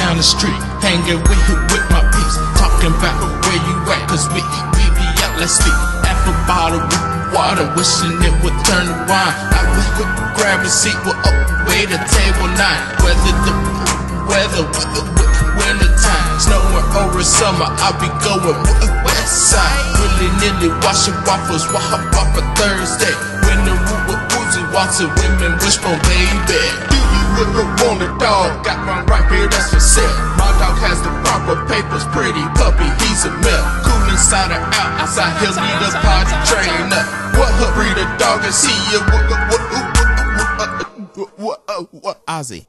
down the street, hanging with my peeps, talking about where you at, cause we be out, let's speak. Half a bottle of water, wishing it would turn to wine. I would grab a seat, we're up way to table 9. Whether the weather, winter time, snowing over summer, I'll be going west side. Really nearly washing waffles, wop up a Thursday. When the root with Ozzy, watching women wishbone, baby. Want a dog, got one right here that's for sale. My dog has the proper papers, pretty puppy, he's a male. Cool inside or out, outside he'll need a potty trainer. What her breed a dog and see ya, what Ozzy.